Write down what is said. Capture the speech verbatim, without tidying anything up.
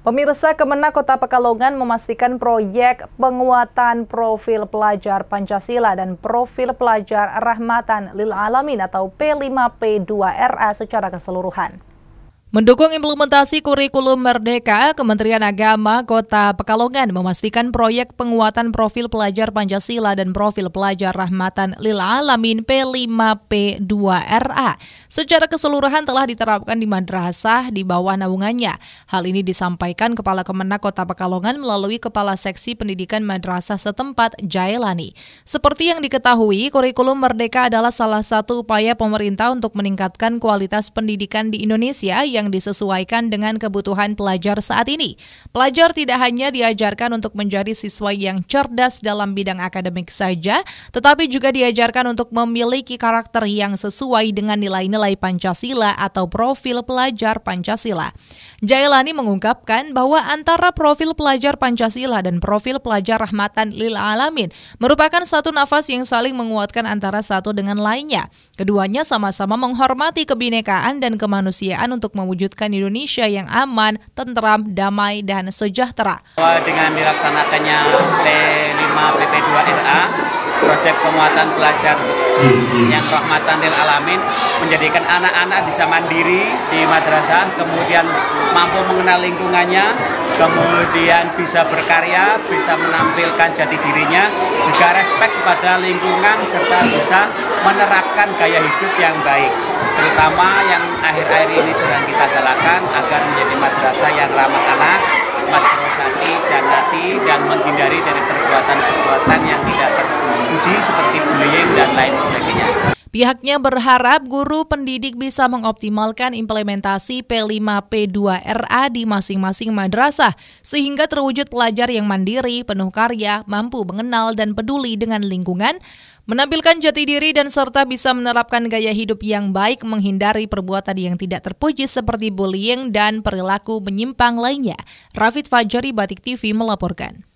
Pemirsa, Kemenag Kota Pekalongan memastikan proyek penguatan profil pelajar Pancasila dan profil pelajar Rahmatan Lil'alamin atau P lima P dua R A secara keseluruhan. Mendukung implementasi Kurikulum Merdeka, Kementerian Agama Kota Pekalongan memastikan proyek penguatan profil pelajar Pancasila dan profil pelajar Rahmatan Lil'alamin P lima P dua R A secara keseluruhan telah diterapkan di madrasah di bawah naungannya. Hal ini disampaikan Kepala Kemenag Kota Pekalongan melalui Kepala Seksi Pendidikan Madrasah setempat, Jailani. Seperti yang diketahui, Kurikulum Merdeka adalah salah satu upaya pemerintah untuk meningkatkan kualitas pendidikan di Indonesia yang yang disesuaikan dengan kebutuhan pelajar saat ini. Pelajar tidak hanya diajarkan untuk menjadi siswa yang cerdas dalam bidang akademik saja, tetapi juga diajarkan untuk memiliki karakter yang sesuai dengan nilai-nilai Pancasila atau profil pelajar Pancasila. Jailani mengungkapkan bahwa antara profil pelajar Pancasila dan profil pelajar Rahmatan Lil'alamin merupakan satu nafas yang saling menguatkan antara satu dengan lainnya. Keduanya sama-sama menghormati kebinekaan dan kemanusiaan untuk mewujudkan Indonesia yang aman, tentram, damai, dan sejahtera. Dengan dilaksanakannya P lima P P dua R A, proyek penguatan pelajar yang Rahmatan Lil'alamin menjadikan anak-anak bisa mandiri di madrasah, kemudian mampu mengenal lingkungannya, kemudian bisa berkarya, bisa menampilkan jati dirinya, juga respek pada lingkungan, serta bisa menerapkan gaya hidup yang baik, terutama yang akhir-akhir ini sedang kita galakan agar menjadi madrasah yang ramah anak, madrasati, janati, dan menghindari dari perbuatan-perbuatan yang tidak terpuji seperti bullying dan lain sebagainya. Pihaknya berharap guru pendidik bisa mengoptimalkan implementasi P lima P dua R A di masing-masing madrasah sehingga terwujud pelajar yang mandiri, penuh karya, mampu mengenal dan peduli dengan lingkungan, menampilkan jati diri dan serta bisa menerapkan gaya hidup yang baik, menghindari perbuatan yang tidak terpuji seperti bullying dan perilaku menyimpang lainnya. Rafid Fajari, Batik T V melaporkan.